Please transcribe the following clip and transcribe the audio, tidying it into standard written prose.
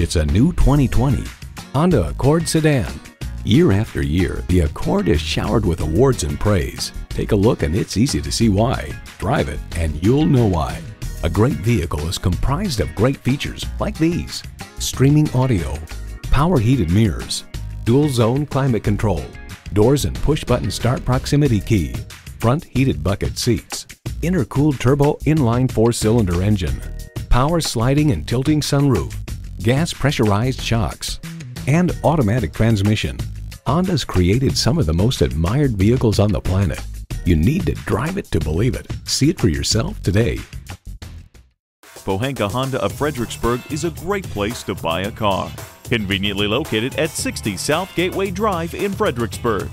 It's a new 2020 Honda Accord sedan. Year after year, the Accord is showered with awards and praise. Take a look and it's easy to see why. Drive it and you'll know why. A great vehicle is comprised of great features like these: streaming audio, power heated mirrors, dual zone climate control, doors and push button start proximity key, front heated bucket seats, intercooled turbo inline 4-cylinder engine, power sliding and tilting sunroof, gas pressurized shocks, and automatic transmission. Honda's created some of the most admired vehicles on the planet. You need to drive it to believe it. See it for yourself today. Pohanka Honda of Fredericksburg is a great place to buy a car. Conveniently located at 60 South Gateway Drive in Fredericksburg.